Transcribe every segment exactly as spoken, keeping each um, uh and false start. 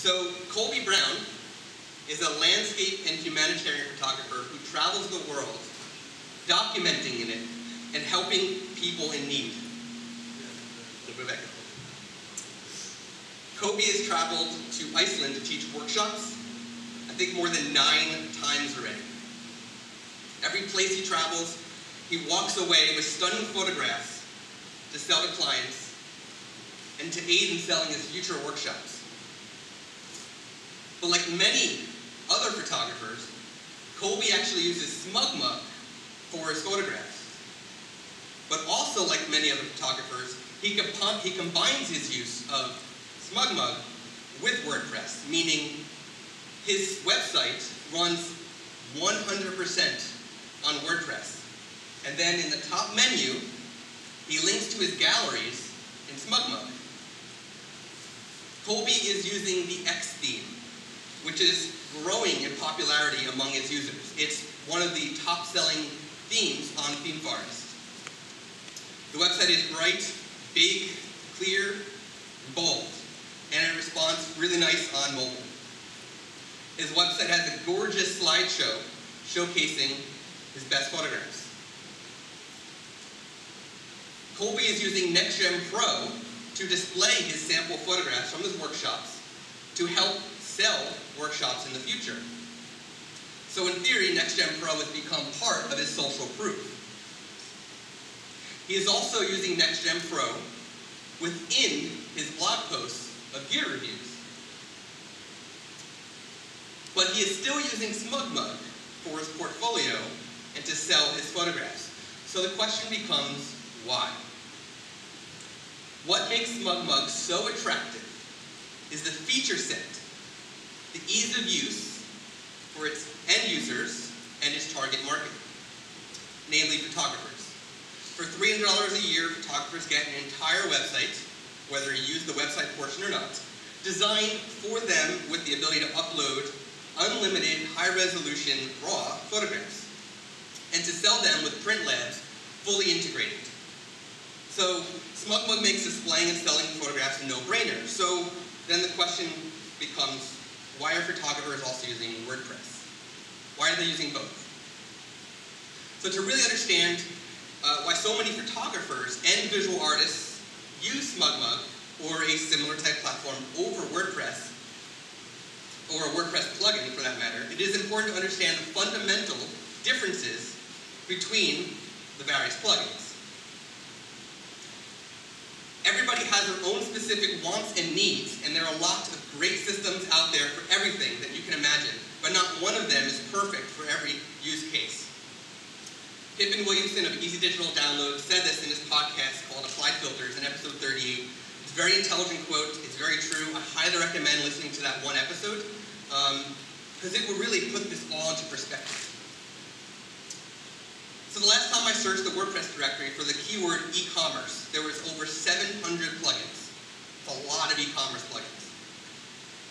So Colby Brown is a landscape and humanitarian photographer who travels the world, documenting in it, and helping people in need. Rebecca. Colby has traveled to Iceland to teach workshops, I think more than nine times already. Every place he travels, he walks away with stunning photographs to sell to clients and to aid in selling his future workshops. But like many other photographers, Colby actually uses SmugMug for his photographs. But also, like many other photographers, He, comp he combines his use of SmugMug with WordPress, meaning his website runs one hundred percent on WordPress. And then in the top menu, he links to his galleries in SmugMug. Colby is using the X theme, which is growing in popularity among its users. It's one of the top-selling themes on ThemeForest. The website is bright, big, clear, bold, and it responds really nice on mobile. His website has a gorgeous slideshow showcasing his best photographs. Colby is using NextGEN Pro to display his sample photographs from his workshops to help sell workshops in the future. So in theory, NextGEN Pro has become part of his social proof. He is also using NextGEN Pro within his blog posts of gear reviews. But he is still using SmugMug for his portfolio and to sell his photographs. So the question becomes, why? What makes SmugMug so attractive is the feature set, the ease of use for its end users and its target market, namely photographers. For three hundred dollars a year, photographers get an entire website, whether you use the website portion or not, designed for them with the ability to upload unlimited, high-resolution, raw photographs, and to sell them with print labs fully integrated. So SmugMug makes displaying and selling photographs a no-brainer. So then the question becomes, why are photographers also using WordPress? Why are they using both? So to really understand Uh, why so many photographers and visual artists use SmugMug or a similar type platform over WordPress, or a WordPress plugin for that matter, it is important to understand the fundamental differences between the various plugins. Everybody has their own specific wants and needs, and there are lots of great systems out there for everything that you can imagine, but not one of them is perfect for every use case. Pippin Williamson of Easy Digital Downloads said this in his podcast called Applied Filters in episode thirty-eight. It's a very intelligent quote. It's very true. I highly recommend listening to that one episode because um, it will really put this all into perspective. So the last time I searched the WordPress directory for the keyword e-commerce, there was over seven hundred plugins. That's a lot of e-commerce plugins.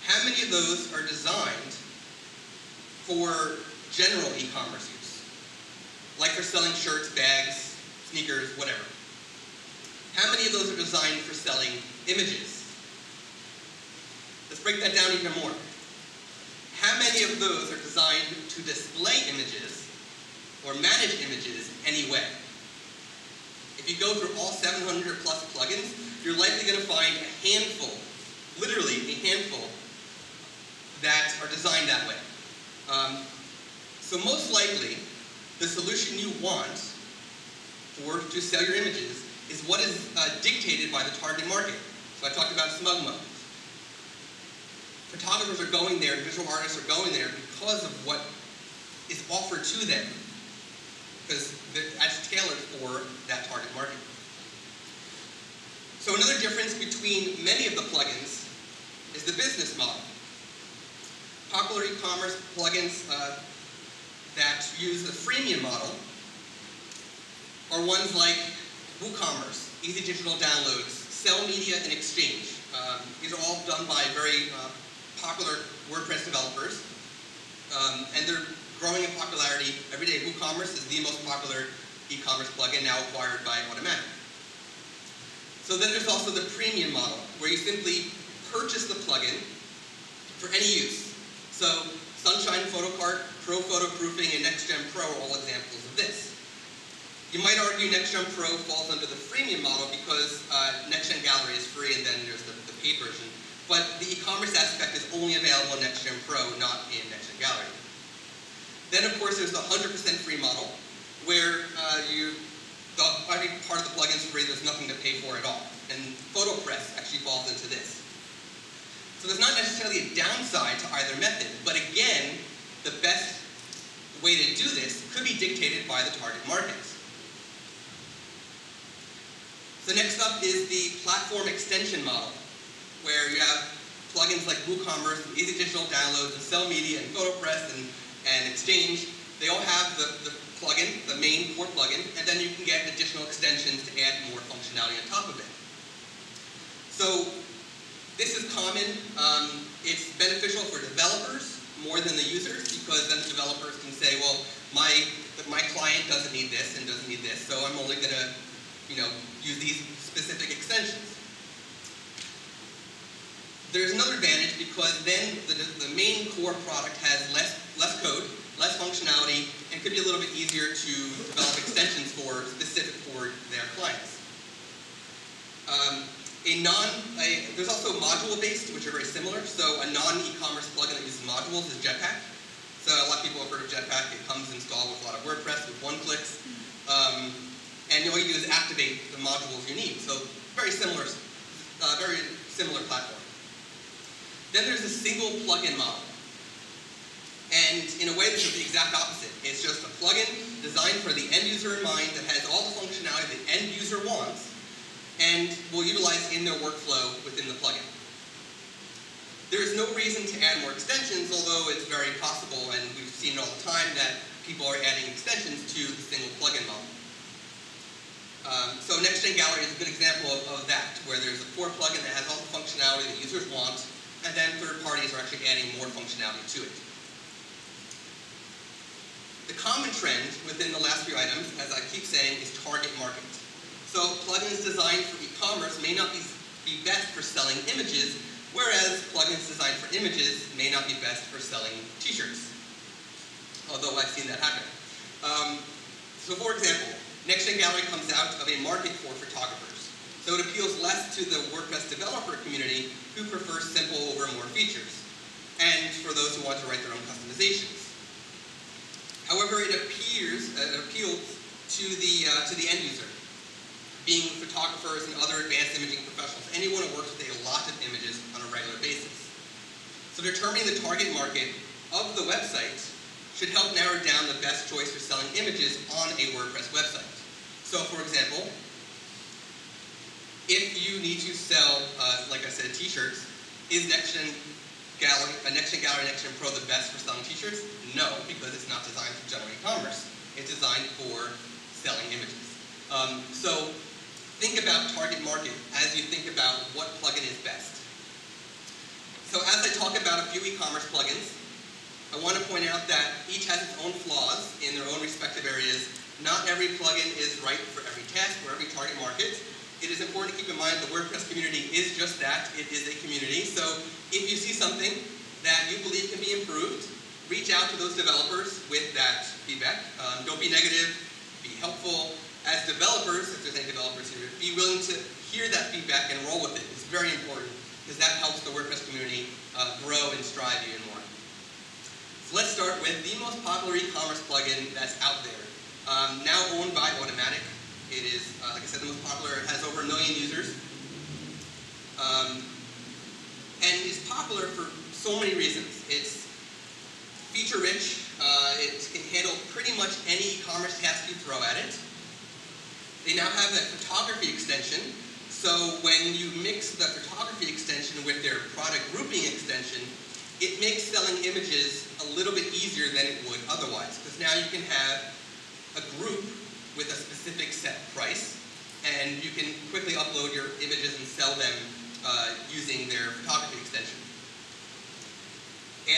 How many of those are designed for general e-commerce use? Like for selling shirts, bags, sneakers, whatever. How many of those are designed for selling images? Let's break that down even more. How many of those are designed to display images or manage images anyway? If you go through all seven hundred plus plugins, you're likely going to find a handful, literally a handful, that are designed that way. Um, so most likely, the solution you want for to sell your images is what is uh, dictated by the target market. So I talked about SmugMug. Photographers are going there, visual artists are going there because of what is offered to them, because that's tailored for that target market. So another difference between many of the plugins is the business model. Popular e-commerce plugins uh, that use the freemium model are ones like WooCommerce, Easy Digital Downloads, Sell Media, and Exchange. Um, these are all done by very uh, popular WordPress developers, um, and they're growing in popularity every day. WooCommerce is the most popular e-commerce plugin, now acquired by Automattic. So then there's also the premium model, where you simply purchase the plugin for any use. So Sunshine PhotoCart, Pro Photo Proofing, and NextGen Pro are all examples of this. You might argue NextGen Pro falls under the freemium model because uh, NextGen Gallery is free and then there's the, the paid version. But the e-commerce aspect is only available in NextGen Pro, not in NextGen Gallery. Then of course there's the one hundred percent free model, where uh, you, the, I mean, part of the plugin's free, there's nothing to pay for at all. And PhotoPress actually falls into this. So there's not necessarily a downside to either method, but again, the best way to do this could be dictated by the target markets. So next up is the platform extension model, where you have plugins like WooCommerce, and Easy Digital Downloads, and Sell Media, and PhotoPress, and, and Exchange. They all have the, the plugin, the main core plugin, and then you can get additional extensions to add more functionality on top of it. So this is common. Um, it's beneficial for developers more than the users, because then the developers can say, well, my, my client doesn't need this and doesn't need this, so I'm only going to, you know, use these specific extensions. There's another advantage because then the, the main core product has less, less code, less functionality, and could be a little bit easier to develop extensions for specific for their clients. Um, a non, a, there's also module-based, which are very similar. So a non-e-commerce plugin that uses modules is Jetpack. So a lot of people have heard of Jetpack. It comes installed with a lot of WordPress with one-clicks. Um, and all you do is activate the modules you need. So very similar, uh, very similar platform. Then there's a single plugin model. And in a way, this is the exact opposite. It's just a plugin designed for the end user in mind that has all the functionality the end user wants and will utilize in their workflow within the plugin. There is no reason to add more extensions, although it's very possible, and we've seen it all the time, that people are adding extensions to the single plugin model. Um, so NextGen Gallery is a good example of, of that, where there's a core plugin that has all the functionality that users want, and then third parties are actually adding more functionality to it. The common trend within the last few items, as I keep saying, is target market. So plugins designed for e-commerce may not be, be best for selling images, whereas plugins designed for images may not be best for selling t-shirts. Although I've seen that happen. Um, so for example, NextGen Gallery comes out of a market for photographers. So it appeals less to the WordPress developer community who prefers simple over more features, and for those who want to write their own customizations. However, it appears, uh, it appeals to the, uh, to the end user, being photographers and other advanced imaging professionals, anyone who works with a lot of images on a regular basis. So determining the target market of the website should help narrow down the best choice for selling images on a WordPress website. So for example, if you need to sell, uh, like I said, t-shirts, is NextGen Gallery, uh, NextGen Gallery, NextGen Pro the best for selling t-shirts? No, because it's not designed for general e-commerce. It's designed for selling images. Um, so think about target market as you think about what plugin is best. So as I talk about a few e-commerce plugins, I want to point out that each has its own flaws in their own respective areas. Not every plugin is right for every task or every target market. It is important to keep in mind the WordPress community is just that. It is a community. So if you see something that you believe can be improved, reach out to those developers with that feedback. Um, don't be negative. Be helpful. As developers, if there's any developers here, be willing to hear that feedback and roll with it. It's very important because that helps the WordPress community uh, grow and strive even more. So let's start with the most popular e-commerce plugin that's out there, um, now owned by Automattic. It is, uh, like I said, the most popular. It has over a million users. Um, and it's popular for so many reasons. It's feature-rich. Uh, it can handle pretty much any e-commerce task you throw at it. They now have that photography extension. So when you mix the photography extension with their product grouping extension, it makes selling images a little bit easier than it would otherwise. Because now you can have a group with a specific set price, and you can quickly upload your images and sell them uh, using their photography extension.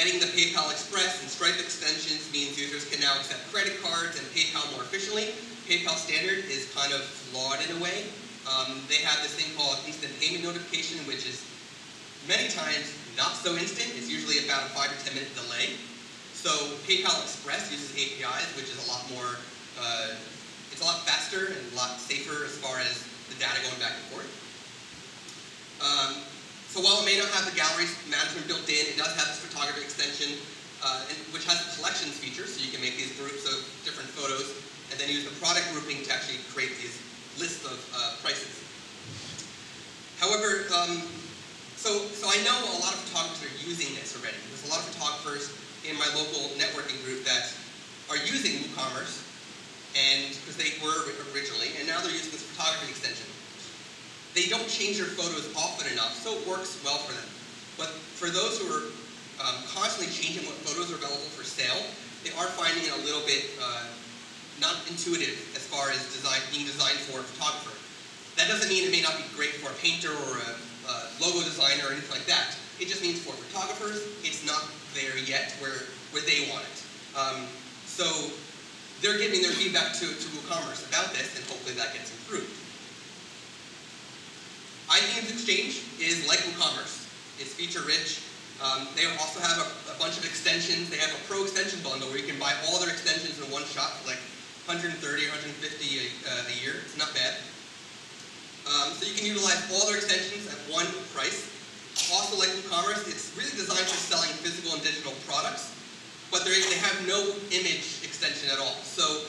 Adding the PayPal Express and Stripe extensions means users can now accept credit cards and PayPal more efficiently. PayPal Standard is kind of flawed in a way. Um, they have this thing called instant payment notification, which is many times not so instant. It's usually about a five to ten minute delay. So PayPal Express uses A P Is, which is a lot more, uh, it's a lot faster and a lot safer as far as the data going back and forth. Um, so while it may not have the gallery management built in, it does have this photography extension, uh, and, which has a collections feature, so you can make these groups of different photos and then use the product grouping to actually create these lists of uh, prices. However, um, so, so I know a lot of photographers are using this already. There's a lot of photographers in my local networking group that are using WooCommerce, and because they were originally, and now they're using this photography extension. They don't change their photos often enough, so it works well for them. But for those who are um, constantly changing what photos are available for sale, they are finding it a little bit uh, not intuitive as far as design, being designed for a photographer. That doesn't mean it may not be great for a painter or a, a logo designer or anything like that. It just means for photographers, it's not there yet where, where they want it. Um, so they're giving their feedback to, to WooCommerce about this, and hopefully that gets improved. iThemes Exchange is like WooCommerce. It's feature rich. Um, they also have a, a bunch of extensions. They have a pro extension bundle where you can buy all their extensions in one shot for like one hundred thirty or one hundred fifty a, uh, a year. It's not bad. Um, so you can utilize all their extensions at one price. Also, like WooCommerce, it's really designed for selling physical and digital products, but they have no image extension at all. So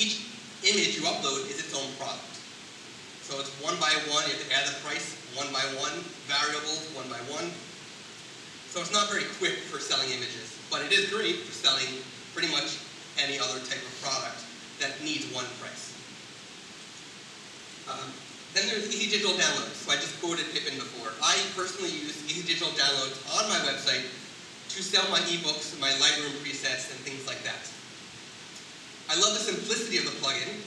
each image you upload is its own product. So it's one by one, you have to add the price, one by one, variables, one by one. So it's not very quick for selling images, but it is great for selling pretty much any other type of product that needs one price. Um, Then there's Easy Digital Downloads. So I just quoted Pippin before. I personally use Easy Digital Downloads on my website to sell my ebooks, my Lightroom presets, and things like that. I love the simplicity of the plugin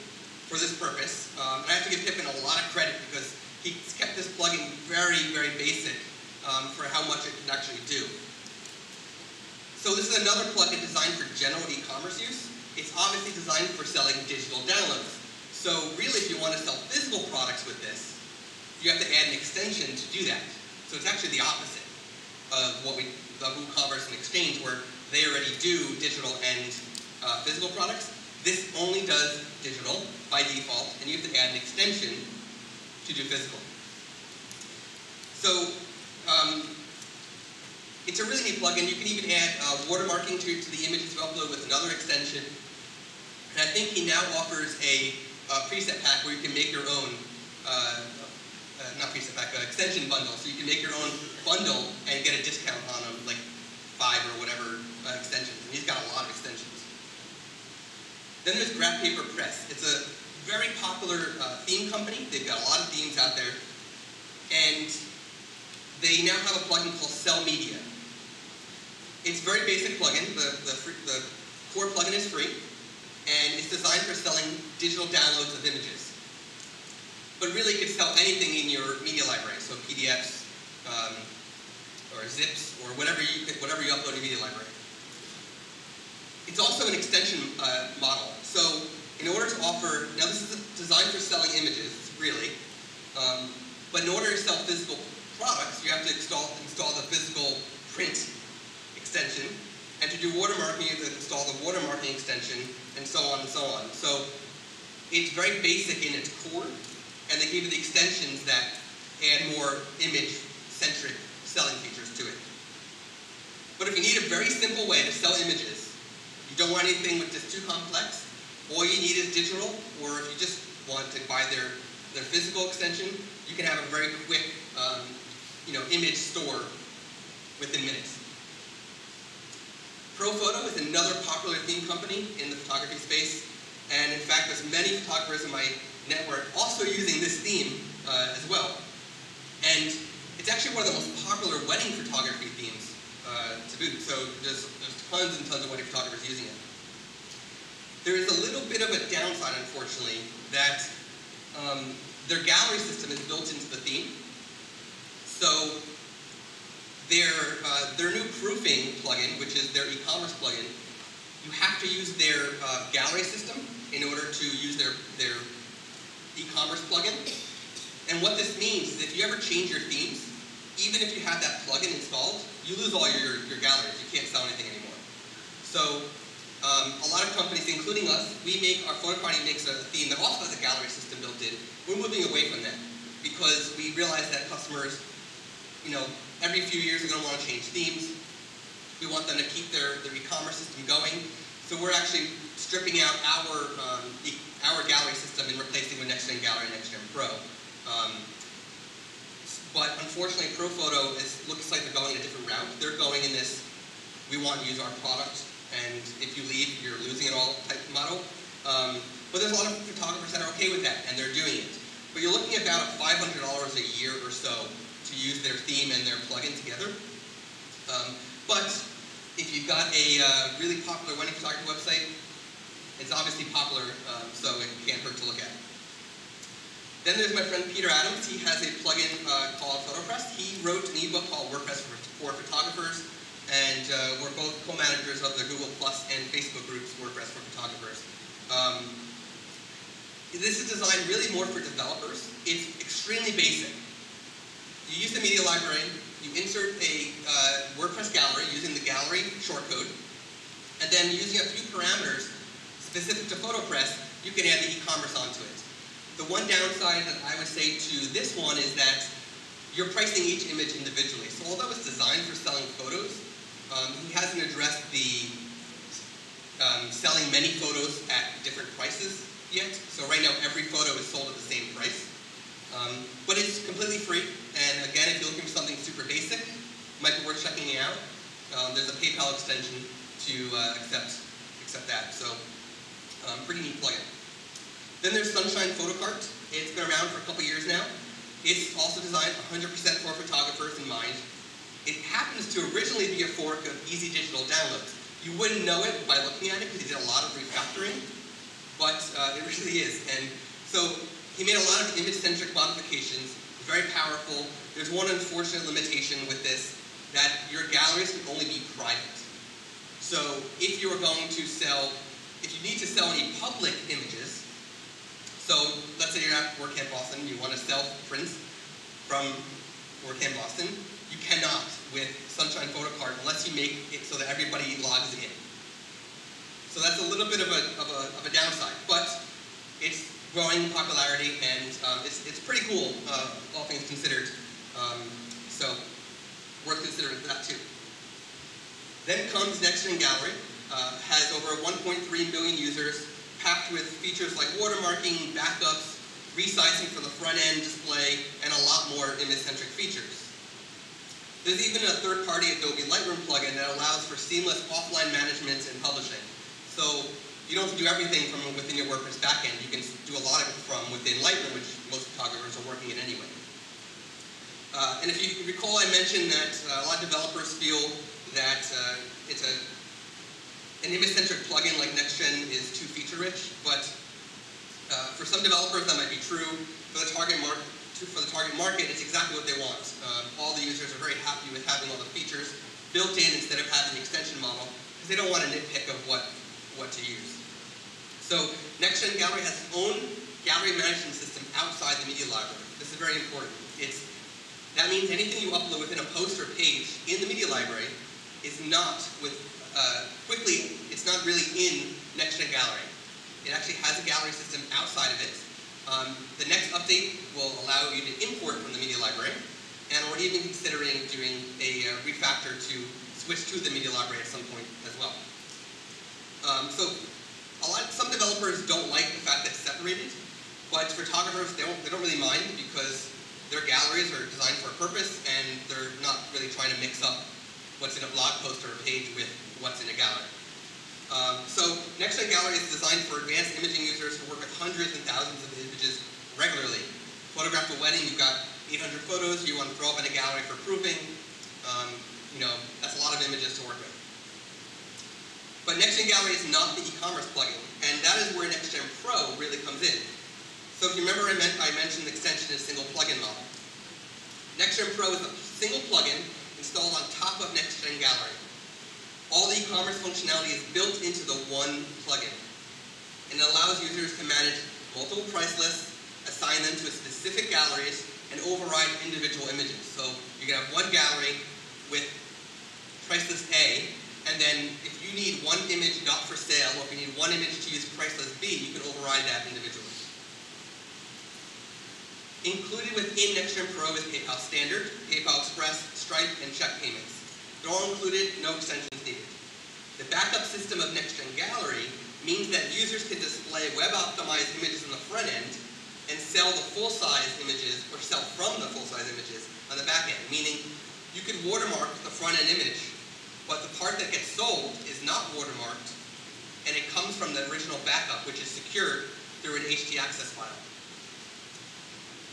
for this purpose. Um, and I have to give Pippin a lot of credit because he's kept this plugin very, very basic um, for how much it can actually do. So this is another plugin designed for general e-commerce use. It's obviously designed for selling digital downloads. So really, if you want to sell physical products with this, you have to add an extension to do that. So it's actually the opposite of what we, the WooCommerce and Exchange, where they already do digital and uh, physical products. This only does digital by default, and you have to add an extension to do physical. So um, it's a really neat plugin. You can even add uh, watermarking to, to the images you upload with another extension. And I think he now offers a Uh, preset pack where you can make your own, uh, uh, not preset pack, uh, extension bundle. So you can make your own bundle and get a discount on them, like five or whatever uh, extensions. And he's got a lot of extensions. Then there's Graph Paper Press. It's a very popular uh, theme company. They've got a lot of themes out there. And they now have a plugin called Sell Media. It's a very basic plugin. The, the, free, the core plugin is free. And it's designed for selling digital downloads of images. But really, it could sell anything in your media library, so P D Fs, um, or zips, or whatever you could, whatever you upload in your media library. It's also an extension uh, model. So in order to offer, now this is designed for selling images, really. Um, but in order to sell physical products, you have to install, install the physical print extension. And to do watermarking, you have to install the watermarking extension, and so on and so on. So it's very basic in its core, and they give you the extensions that add more image-centric selling features to it. But if you need a very simple way to sell images, you don't want anything which is too complex, all you need is digital, or if you just want to buy their, their physical extension, you can have a very quick um, you know, image store within minutes. ProPhoto is another popular theme company in the photography space, and in fact, there's many photographers in my network also using this theme uh, as well. And it's actually one of the most popular wedding photography themes uh, to boot, so there's, there's tons and tons of wedding photographers using it. There is a little bit of a downside, unfortunately, that um, their gallery system is built into the theme, so Their, uh, their new proofing plugin, which is their e-commerce plugin, you have to use their uh, gallery system in order to use their, their e-commerce plugin. And what this means is if you ever change your themes, even if you have that plugin installed, you lose all your, your galleries. You can't sell anything anymore. So um, a lot of companies, including us, we make, our PhotoCrati makes a theme that also has a gallery system built in. We're moving away from that because we realize that customers, you know, every few years are going to want to change themes. We want them to keep their, their e-commerce system going. So we're actually stripping out our um, e our gallery system and replacing with NextGen Gallery and NextGen Pro. Um, but unfortunately, ProPhoto is, looks like they're going in a different route. They're going in this, we want to use our product, and if you leave, you're losing it all type model. Um, but there's a lot of photographers that are okay with that, and they're doing it. But you're looking at about five hundred dollars a year or so to use their theme and their plugin together. Um, but if you've got a uh, really popular wedding photography website, it's obviously popular, um, so it can't hurt to look at. Then there's my friend Peter Adams. He has a plugin uh, called PhotoPress. He wrote an ebook called WordPress for, for Photographers, and uh, we're both co-managers of the Google Plus and Facebook groups WordPress for Photographers. Um, this is designed really more for developers. It's extremely basic. You use the media library. You insert a uh, WordPress gallery using the gallery shortcode, and then using a few parameters specific to PhotoPress, you can add the e-commerce onto it. The one downside that I would say to this one is that you're pricing each image individually. So although it's designed for selling photos, um, he hasn't addressed the um, selling many photos at different prices yet. So right now, every photo is sold at the same price. Um, but it's completely free, and again, if you're looking for something super basic, it might be worth checking it out. Um, there's a PayPal extension to uh, accept, accept that, so um, pretty neat plugin. Then there's Sunshine PhotoCart. It's been around for a couple years now. It's also designed one hundred percent for photographers in mind. It happens to originally be a fork of Easy Digital Downloads. You wouldn't know it by looking at it because he did a lot of refactoring, but uh, it really is, and so he made a lot of image-centric modifications, very powerful. There's one unfortunate limitation with this, that your galleries can only be private. So if you are going to sell, if you need to sell any public images, so let's say you're at WordCamp Boston, you want to sell prints from WordCamp Boston, you cannot with Sunshine PhotoCart unless you make it so that everybody logs in. So that's a little bit of a, of a, of a downside, but it's growing popularity, and um, it's, it's pretty cool, uh, all things considered. Um, so, worth considering for that too. Then comes NextGen Gallery, uh, has over one point three million users, packed with features like watermarking, backups, resizing for the front end display, and a lot more image-centric features. There's even a third-party Adobe Lightroom plugin that allows for seamless offline management and publishing. So, you don't have to do everything from within your WordPress backend. You can do a lot of it from within Lightroom, which most photographers are working in anyway. Uh, and if you recall, I mentioned that uh, a lot of developers feel that uh, it's a, an image-centric plugin like NextGen is too feature-rich. But uh, for some developers, that might be true. For the target market, for the target market, it's exactly what they want. Uh, all the users are very happy with having all the features built in instead of having the extension model, because they don't want a nitpick of what. what to use. So NextGen Gallery has its own gallery management system outside the media library. This is very important. It's, that means anything you upload within a post or page in the media library is not with, uh, quickly, it's not really in NextGen Gallery. It actually has a gallery system outside of it. Um, the next update will allow you to import from the media library, and we're even considering doing a uh, refactor to switch to the media library at some point as well. Um, so, a lot, some developers don't like the fact that it's separated, but photographers, they don't, they don't really mind because their galleries are designed for a purpose, and they're not really trying to mix up what's in a blog post or a page with what's in a gallery. Um, so, NextGen Gallery is designed for advanced imaging users who work with hundreds and thousands of images regularly. Photograph a wedding, you've got eight hundred photos, you want to throw up in a gallery for proofing. Um, you know, that's a lot of images to work with. But NextGen Gallery is not the e-commerce plugin, and that is where NextGen Pro really comes in. So if you remember, I, meant, I mentioned the extension is single plugin model. NextGen Pro is a single plugin installed on top of NextGen Gallery. All the e-commerce functionality is built into the one plugin, and it allows users to manage multiple price lists, assign them to specific galleries, and override individual images. So you can have one gallery with price list A, and then if you need one image not for sale, or if you need one image to use price list B, you can override that individually. Included within NextGen Pro is PayPal Standard, PayPal Express, Stripe, and check payments. They're all included, no extensions needed. The backup system of NextGen Gallery means that users can display web-optimized images on the front end and sell the full-size images, or sell from the full-size images, on the back end, meaning you can watermark the front-end image, but the part that gets sold is not watermarked, and it comes from the original backup, which is secured through an H T access file.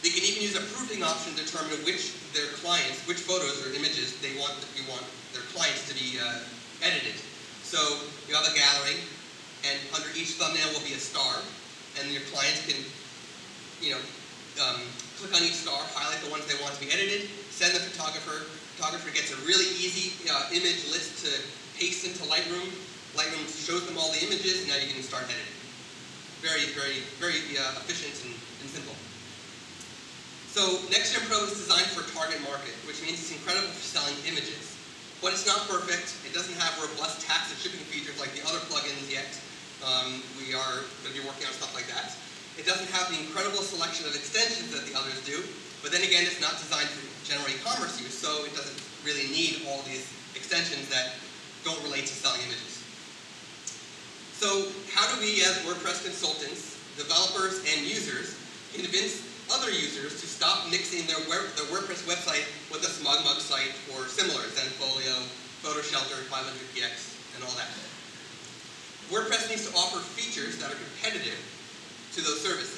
They can even use a proofing option to determine which their clients, which photos or images they want that you want their clients to be uh, edited. So you have a gallery, and under each thumbnail will be a star, and your clients can, you know, um, click on each star, highlight the ones they want to be edited, send the photographer. Photographer gets a really easy uh, image list to paste into Lightroom. Lightroom shows them all the images, and now you can start editing. Very, very, very uh, efficient and, and simple. So NextGen Pro is designed for target market, which means it's incredible for selling images. But it's not perfect. It doesn't have robust tax and shipping features like the other plugins yet. Um, we are going to be working on stuff like that. It doesn't have the incredible selection of extensions that the others do. But then again, it's not designed for general e-commerce use, so it doesn't really need all these extensions that don't relate to selling images. So how do we, as WordPress consultants, developers, and users, convince other users to stop mixing their, web, their WordPress website with a SmugMug site or similar, Zenfolio, PhotoShelter, five hundred p x, and all that? WordPress needs to offer features that are competitive to those services.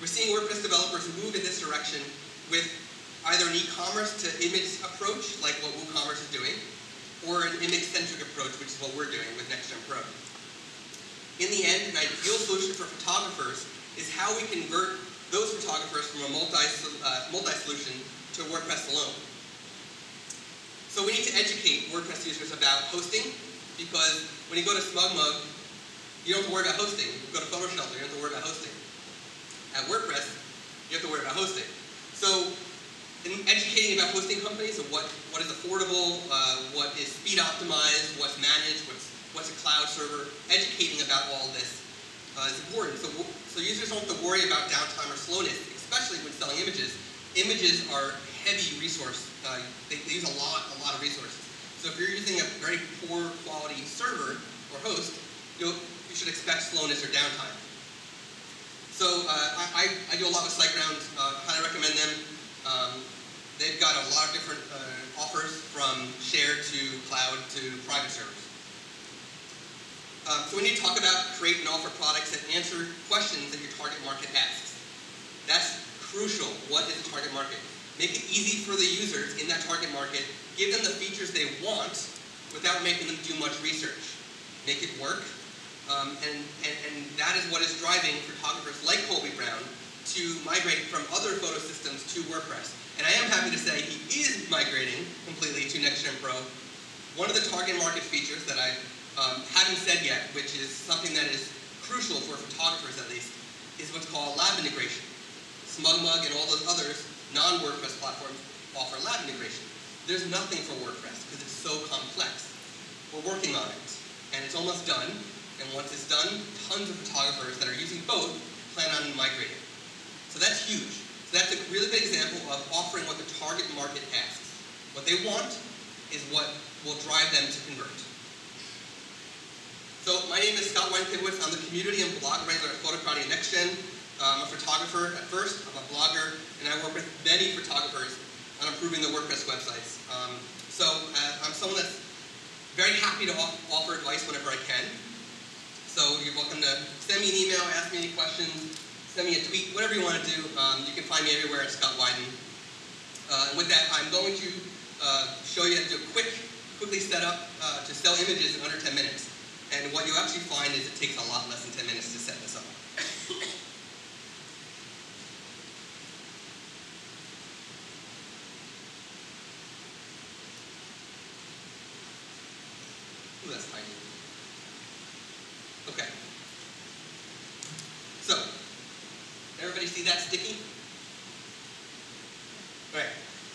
We're seeing WordPress developers move in this direction with either an e-commerce to image approach, like what WooCommerce is doing, or an image-centric approach, which is what we're doing with NextGen Pro. In the end, an ideal solution for photographers is how we convert those photographers from a multi-solution uh, multi-solution to WordPress alone. So we need to educate WordPress users about hosting, because when you go to SmugMug, you don't have to worry about hosting. You go to PhotoShelter, you don't have to worry about hosting. At WordPress, you have to worry about hosting. So in educating about hosting companies and what, what is affordable, uh, what is speed optimized, what's managed, what's, what's a cloud server, educating about all this uh, is important. So, so users don't have to worry about downtime or slowness, especially when selling images. Images are heavy resource. Uh, they, they use a lot, a lot of resources. So if you're using a very poor quality server or host, you'll, you should expect slowness or downtime. So uh, I, I do a lot with SiteGround. Uh, highly recommend them. Um, they've got a lot of different uh, offers, from shared to cloud to private servers. Uh, so we need to talk about create and offer products that answer questions that your target market asks. That's crucial. What is the target market? Make it easy for the users in that target market. Give them the features they want without making them do much research. Make it work. Um, and, and, and that is what is driving photographers like Colby Brown to migrate from other photo systems to WordPress. And I am happy to say he is migrating completely to NextGen Pro. One of the target market features that I um, haven't said yet, which is something that is crucial for photographers at least, is what's called lab integration. SmugMug and all those others, non-WordPress platforms, offer lab integration. There's nothing for WordPress because it's so complex. We're working on it, and it's almost done. And once it's done, tons of photographers that are using both plan on migrating. So that's huge. So that's a really good example of offering what the target market asks. What they want is what will drive them to convert. So my name is Scott Wyden Kivowitz. I'm the community and blog wrangler at Photocrati NextGen. I'm a photographer at first. I'm a blogger, and I work with many photographers on improving the WordPress websites. Um, so uh, I'm someone that's very happy to off offer advice whenever I can. So you're welcome to send me an email, ask me any questions, send me a tweet, whatever you want to do. Um, you can find me everywhere at Scott Wyden. Uh, and with that, I'm going to uh, show you how to do a quick, quickly set up uh, to sell images in under ten minutes. And what you actually find is it takes a lot less than ten minutes to set this up. Ooh, that's tiny. Okay. So, everybody see that sticky?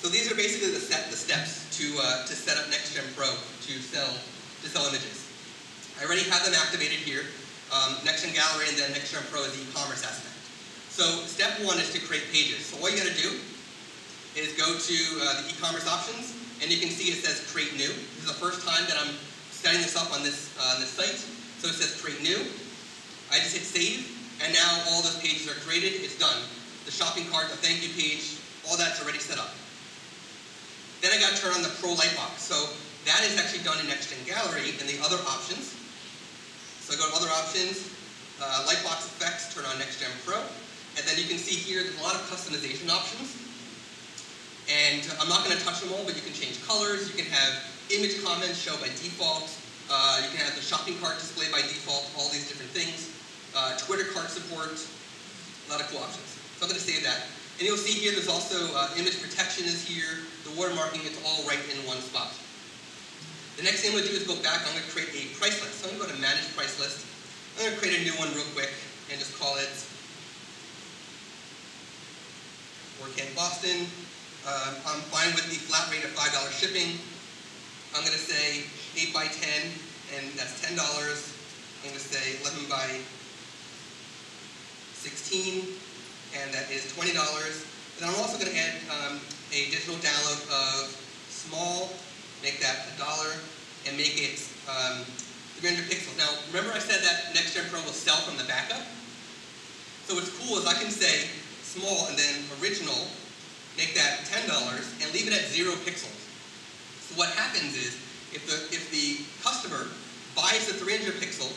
So these are basically the set the steps to uh, to set up NextGen Pro to sell to sell images. I already have them activated here. Um, NextGen Gallery and then NextGen Pro is the e-commerce aspect. So step one is to create pages. So all you gotta do is go to uh, the e-commerce options, and you can see it says create new. This is the first time that I'm setting this up on this uh, on this site. So it says create new. I just hit save, and now all those pages are created. It's done. The shopping cart, the thank you page, all that's already set up. Then I got to turn on the Pro Lightbox. So that is actually done in NextGen Gallery and the other options. So I go to other options, uh, Lightbox effects, turn on NextGen Pro, and then you can see here there's a lot of customization options. And I'm not going to touch them all, but you can change colors, you can have image comments show by default, uh, you can have the shopping cart display by default, all these different things, uh, Twitter cart support, a lot of cool options. So I'm going to save that. And you'll see here there's also uh, image protection is here, the watermarking, it's all right in one spot. The next thing I'm going to do is go back, I'm going to create a price list. So I'm going to go to manage price list. I'm going to create a new one real quick and just call it WordCamp Boston. Uh, I'm fine with the flat rate of five dollars shipping. I'm going to say eight by ten, and that's ten dollars. I'm going to say eleven by sixteen, and that is twenty dollars. And I'm also going to add um, a digital download of small, make that one dollar, and make it um, three hundred pixels. Now, remember I said that NextGen Pro will sell from the backup? So what's cool is I can say small and then original, make that ten dollars, and leave it at zero pixels. So what happens is, if the, if the customer buys the three hundred pixel,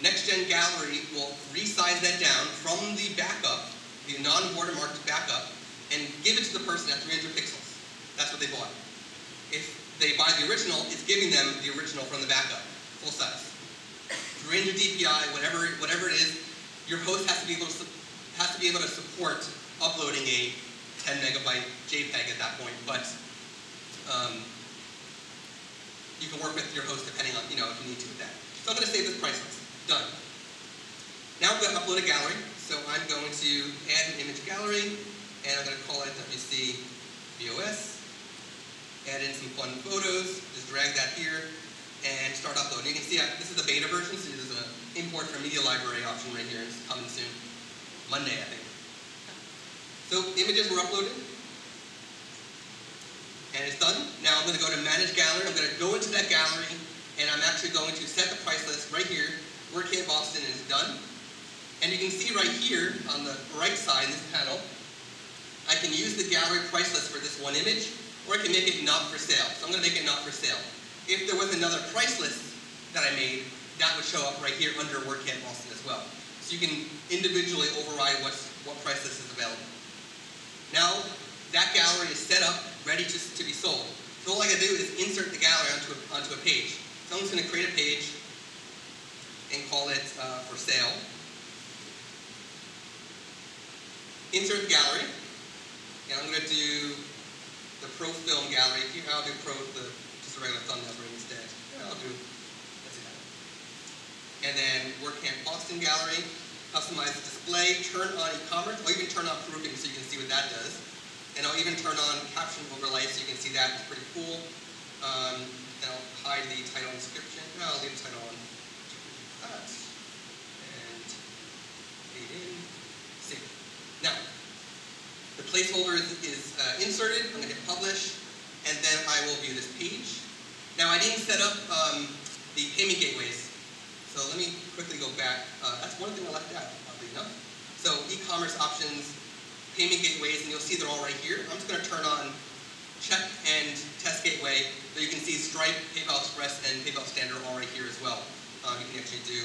NextGen Gallery will resize that down from the backup, the non-watermarked backup, and give it to the person at three hundred pixels. That's what they bought. If they buy the original, it's giving them the original from the backup, full size. three hundred D P I, whatever, whatever it is, your host has to be able to, has to be able to support uploading a ten megabyte JPEG at that point, but um, you can work with your host depending on, you know, if you need to with that. So I'm going to save this price list. Done. Now I'm going to upload a gallery. So I'm going to add an image gallery, and I'm going to call it W C B O S. Add in some fun photos. Just drag that here and start uploading. You can see I, this is the beta version, so there's an import from media library option right here. It's coming soon, Monday, I think. So images were uploaded, and it's done. Now I'm going to go to Manage Gallery. I'm going to go into that gallery, and I'm actually going to set the price list right here. WordCamp Boston is done. And you can see right here on the right side in this panel, I can use the gallery price list for this one image, or I can make it not for sale. So I'm going to make it not for sale. If there was another price list that I made, that would show up right here under WordCamp Boston as well. So you can individually override what's, what price list is available. Now that gallery is set up, ready to, to be sold. So all I gotta do is insert the gallery onto a, onto a page. So I'm just gonna create a page and call it uh, for sale. Insert gallery, and I'm gonna do the pro film gallery. Here I'll do pro the just a regular thumbnail ring instead. And I'll do that's it. And then WordCamp Boston gallery. Customize the display, turn on e-commerce, I'll even turn on proofing so you can see what that does. And I'll even turn on caption overlay so you can see that, it's pretty cool. Um, and I'll hide the title and description. No, I'll leave the title on. That. And fade in, save. Now, the placeholder is, is uh, inserted, I'm gonna hit publish, and then I will view this page. Now I didn't set up um, the payment gateways. So let me quickly go back. Uh, that's one thing I left out, probably enough. So e-commerce options, payment gateways, and you'll see they're all right here. I'm just going to turn on check and test gateway, so you can see Stripe, PayPal Express, and PayPal Standard all right here as well. Um, you can actually do.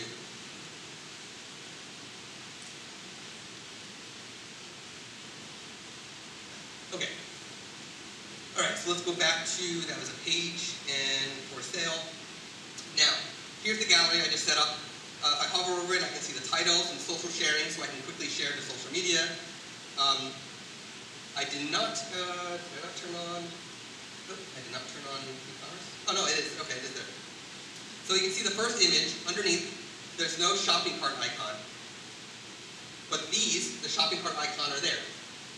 Okay. All right. So let's go back to that was a page and for sale. Now. Here's the gallery I just set up. Uh, I hover over it, I can see the titles and social sharing, so I can quickly share to social media. Um, I did not, uh, did I not turn on, oh, I did not turn on e-commerce. Oh no, it is, okay, it is there. So you can see the first image, underneath, there's no shopping cart icon. But these, the shopping cart icon, are there.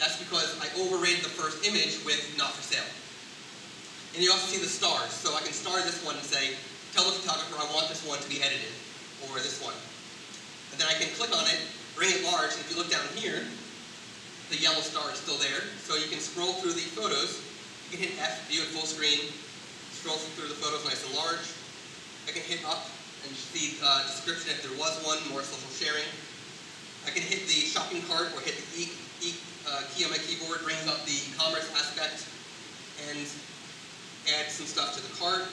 That's because I overrated the first image with not for sale. And you also see the stars. So I can star this one and say, tell the photographer I want this one to be edited, or this one. And then I can click on it, bring it large, and if you look down here, the yellow star is still there. So you can scroll through the photos. You can hit F, view it full screen, scroll through the photos nice and large. I can hit up and see the uh, description if there was one, more social sharing. I can hit the shopping cart or hit the E, e uh, key on my keyboard, brings up the commerce aspect, and add some stuff to the cart.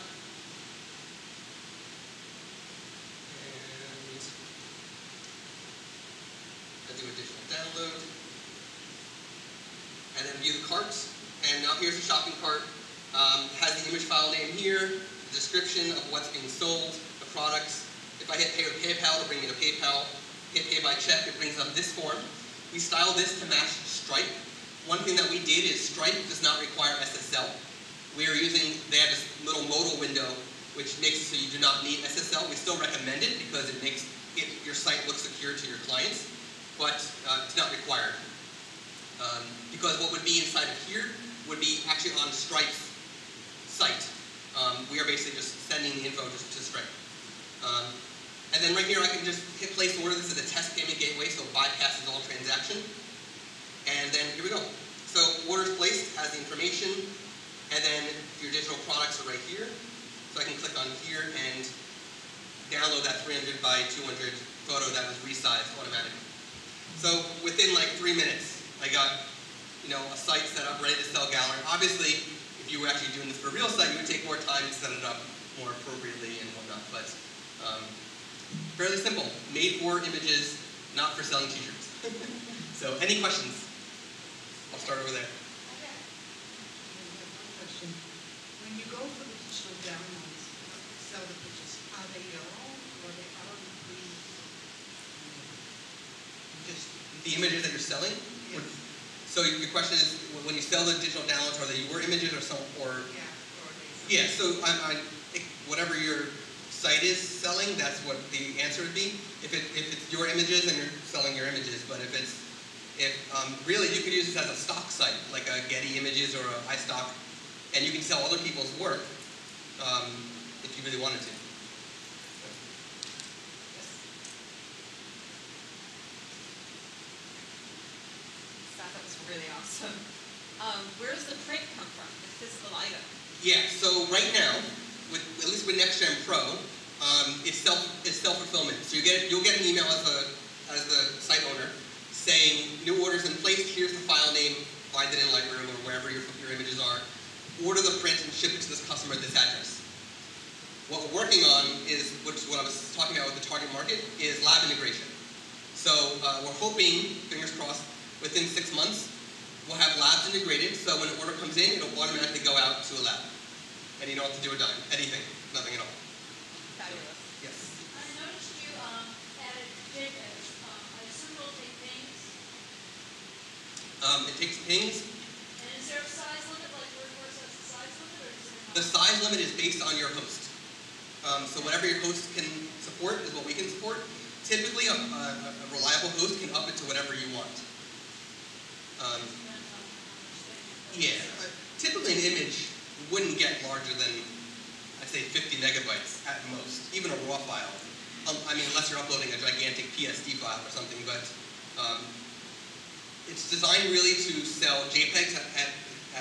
And I do a digital download. And then view the carts. And now here's the shopping cart. Um, it has the image file name here, the description of what's being sold, the products. If I hit pay with PayPal, it'll bring me to PayPal. Hit pay by check, it brings up this form. We style this to match Stripe. One thing that we did is Stripe does not require S S L. We are using, they have this little modal window, which makes it so you do not need S S L. We still recommend it because it makes it, your site look secure to your clients, but uh, it's not required. Um, because what would be inside of here would be actually on Stripe's site. Um, we are basically just sending the info just to Stripe. Um, and then right here I can just hit place order. This is a test payment gateway, so it bypasses all transaction. And then here we go. So orders placed has the information. And then your digital products are right here. So I can click on here and download that three hundred by two hundred photo that was resized automatically. So within like three minutes, I got, you know, a site set up, ready to sell gallery. Obviously, if you were actually doing this for a real site, you would take more time to set it up more appropriately and whatnot. But um, fairly simple. Made for images, not for selling t-shirts. So any questions? I'll start over there. When you go for the digital downloads, sell the pictures, are they your own or are they out of the free? Just the images that you're selling? Yes. So your question is, when you sell the digital downloads, are they your images or some, or? Yeah, or yeah, so I, I think whatever your site is selling, that's what the answer would be. If, it, if it's your images, then you're selling your images, but if it's, if um, really you could use this as a stock site, like a Getty Images or a iStock. And you can sell other people's work um, if you really wanted to. So that was really awesome. Um, where does the print come from? The physical item? Yeah. So right now, with at least with NextGen Pro, um, it's self it's self fulfillment. So you get you'll get an email as a as the site owner saying new orders in place. Here's the file name. Find it in Lightroom or wherever your your images are. Order the print and ship it to this customer at this address. What we're working on is, which is what I was talking about with the target market, is lab integration. So uh, we're hoping, fingers crossed, within six months, we'll have labs integrated, so when an order comes in, it'll automatically go out to a lab. And you don't have to do a dime, anything, nothing at all. Fabulous. Yes? I noticed you um, added videos. Um, I assume it'll take pings? Um, it takes pings. And is there a size limit? The size limit is based on your host. Um, so whatever your host can support is what we can support. Typically, a, a, a reliable host can up it to whatever you want. Um, yeah. Typically, an image wouldn't get larger than, I'd say, fifty megabytes at most, even a raw file. Um, I mean, unless you're uploading a gigantic P S D file or something, but um, it's designed really to sell JPEGs at, at,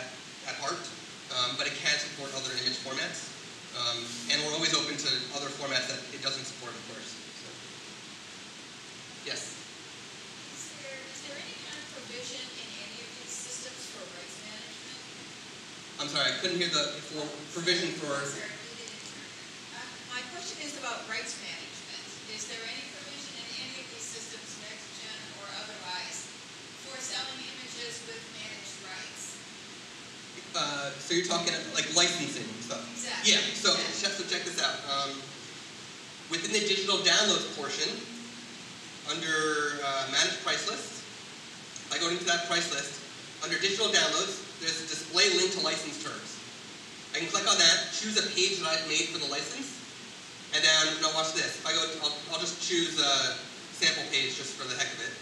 at, at heart. Um, but it can support other image formats, um, and we're always open to other formats that it doesn't support, of course. So. Yes? Is there, is there any kind of provision in any of these systems for rights management? I'm sorry, I couldn't hear the for, provision for... Sorry, uh, my question is about rights management. Is there any provision in any of these systems, NextGen or otherwise, for selling images with managed rights? Uh, so you're talking like licensing and stuff. Exactly. Yeah, so, yeah. so check this out. Um, within the digital downloads portion, under uh, manage price list, I go into that price list. Under digital downloads, there's a display link to license terms. I can click on that, choose a page that I've made for the license, and then, no, watch this. I go, I'll, I'll just choose a sample page just for the heck of it.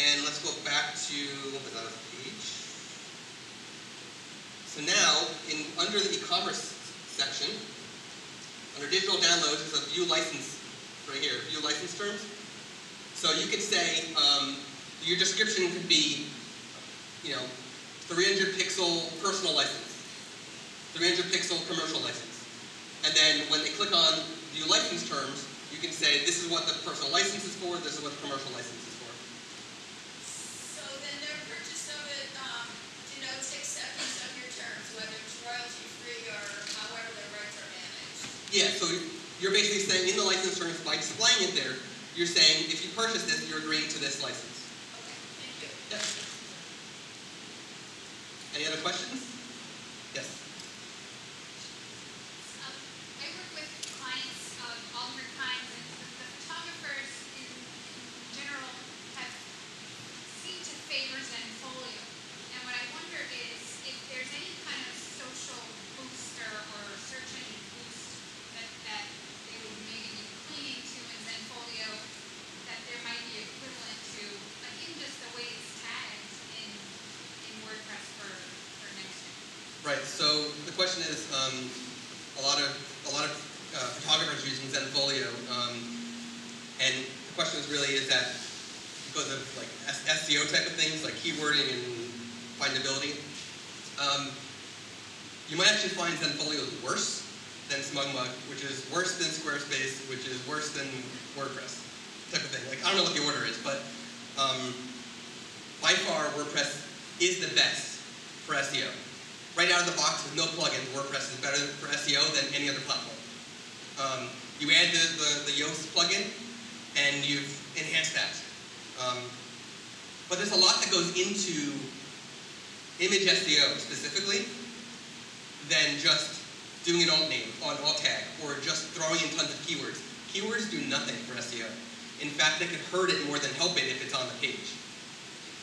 And let's go back to another page. So now, in under the e-commerce section, under digital downloads, there's a view license right here, view license terms. So you could say um, your description could be, you know, three hundred pixel personal license, three hundred pixel commercial license. And then when they click on view license terms, you can say this is what the personal license is for, this is what the commercial license is for. So then their purchase of it um, denotes acceptance of your terms, whether it's royalty free or however their rights are managed. Yeah, so you're basically saying in the license terms, by displaying it there, you're saying if you purchase this, you're agreeing to this license. Okay, thank you. Yeah. Any other questions? Yes. So the question is, um, a lot of a lot of uh, photographers using Zenfolio, um, and the question is really is that because of like S E O type of things, like keywording and findability, um, you might actually find Zenfolio is worse than SmugMug, which is worse than Squarespace, which is worse than WordPress type of thing. Like I don't know what the order is, but um, by far WordPress is the best for S E O. Right out of the box with no plugins, WordPress is better for S E O than any other platform. Um, you add the, the, the Yoast plugin, and you've enhanced that. Um, but there's a lot that goes into image S E O specifically than just doing an alt name on alt tag or just throwing in tons of keywords. Keywords do nothing for S E O. In fact, they could hurt it more than help it if it's on the page.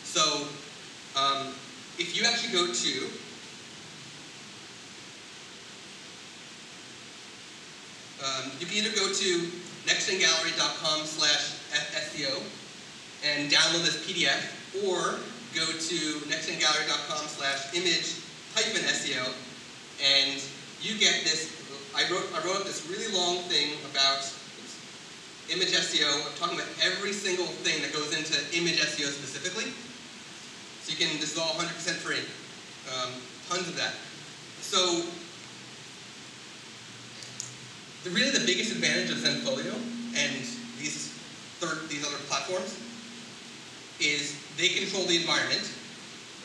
So um, if you actually go to Um, you can either go to nextgengallery.com slash SEO and download this P D F, or go to nextgengallery.com slash image hyphen SEO, and you get this. I wrote I wrote up this really long thing about image S E O. I'm talking about every single thing that goes into image S E O specifically. So you can. This is all one hundred percent free. Um, tons of that. So. Really the biggest advantage of Zenfolio and these, third, these other platforms is they control the environment,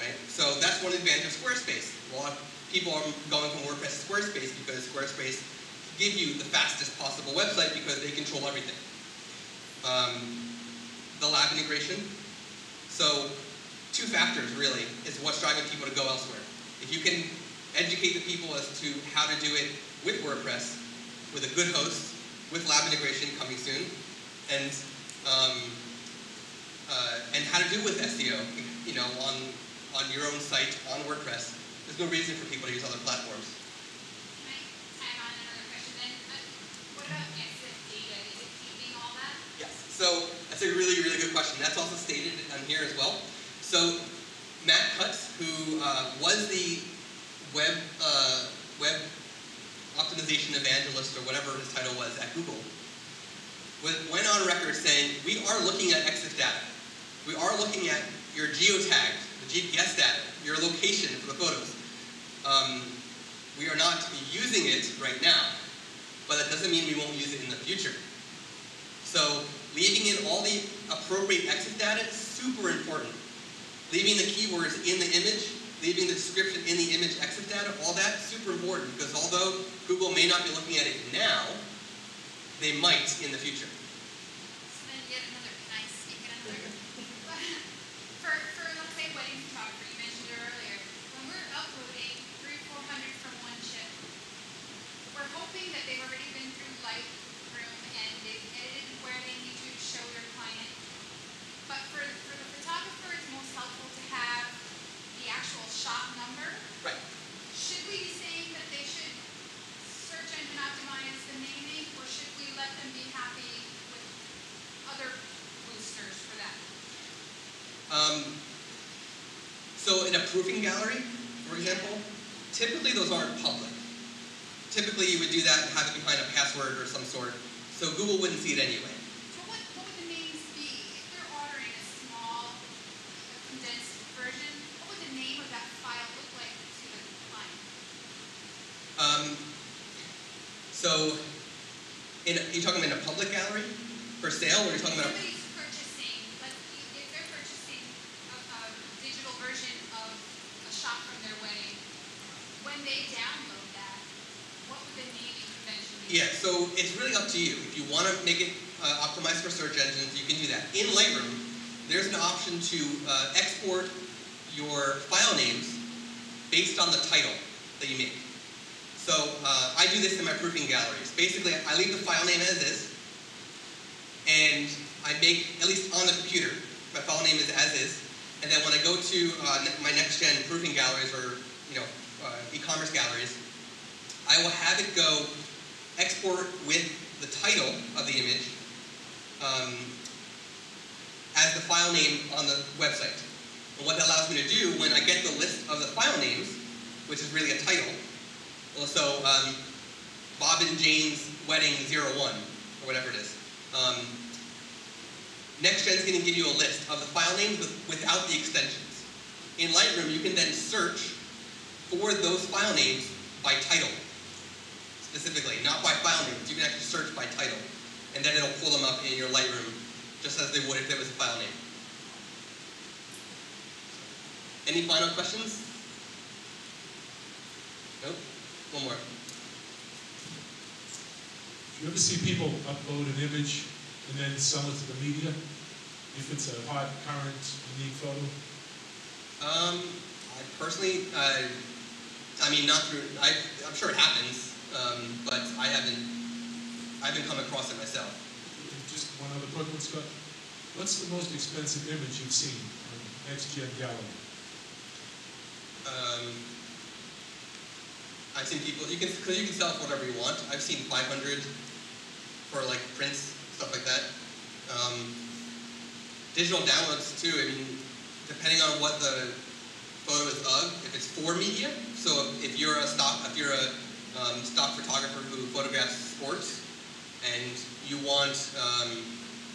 right? So that's one advantage of Squarespace. A lot of people are going from WordPress to Squarespace because Squarespace gives you the fastest possible website because they control everything. Um, the lab integration. So two factors really is what's driving people to go elsewhere. If you can educate the people as to how to do it with WordPress, with a good host, with lab integration coming soon, and um, uh, and how to do with S E O, you know, on on your own site on WordPress. There's no reason for people to use other platforms. Can I tag on another question then? Uh, what about excess data? Is it keeping all that? Yes. So that's a really really good question. That's also stated on here as well. So Matt Cutts, who uh, was the web uh, web optimization evangelist or whatever his title was at Google, went on record saying, we are looking at exif data. We are looking at your geotag, the G P S data, your location for the photos. Um, we are not using it right now, but that doesn't mean we won't use it in the future. So leaving in all the appropriate exif data is super important. Leaving the keywords in the image, leaving the description in the image exif data, all that's super important because although Google may not be looking at it now, they might in the future. So then yet another, can I sneak in another? for, for, let's say, wedding photography, you mentioned it earlier, when we're uploading three, four hundred from one ship, we're hoping that they've already been through Lightroom and they've edited where they need to show their client. But for, for the photographer, it's most helpful to have the actual shot number. Right. Should we be saying that they should search engine optimize the naming, or should we let them be happy proofing gallery, for example, typically those aren't public. Typically you would do that and have it behind a password or some sort, so Google wouldn't see it anyway. So what, what would the names be? If they're ordering a small, condensed version, what would the name of that file look like to the client? Um, so, in, are you talking about in a public gallery for sale, or are you talking about a... Yeah, so it's really up to you. If you want to make it uh, optimized for search engines, you can do that. In Lightroom, there's an option to uh, export your file names based on the title that you make. So uh, I do this in my proofing galleries. Basically, I leave the file name as is, and I make, at least on the computer, my file name is as is, and then when I go to uh, ne my NextGen proofing galleries or you know uh, e-commerce galleries, I will have it go export with the title of the image um, as the file name on the website. And what that allows me to do, when I get the list of the file names, which is really a title, so um, Bob and Jane's Wedding zero one, or whatever it is, um, NextGen's going to give you a list of the file names with, without the extensions. In Lightroom, you can then search for those file names by title. Specifically, not by file names. You can actually search by title, and then it'll pull them up in your Lightroom, just as they would if there was a file name. Any final questions? Nope. One more. You ever see people upload an image and then sell it to the media if it's a hot, current, unique photo? Um, I personally, I, I mean, not through. I, I'm sure it happens. Um, but I haven't, I haven't come across it myself. Just one other quick one, Scott. What's the most expensive image you've seen on NextGen Gallery? Um, I've seen people, you can, cause you can sell for whatever you want. I've seen five hundred for like prints, stuff like that. Um, digital downloads too, I mean, depending on what the photo is of, if it's for media, so if you're a stock, if you're a Um, stock photographer who photographs sports, and you want, um,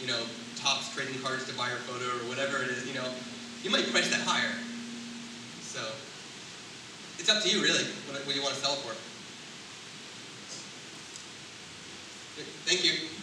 you know, Topps trading cards to buy your photo or whatever it is, you know, you might price that higher. So it's up to you, really, what, what you want to sell for. Thank you.